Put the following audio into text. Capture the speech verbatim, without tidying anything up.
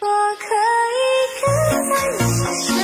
我可以跟在你身上。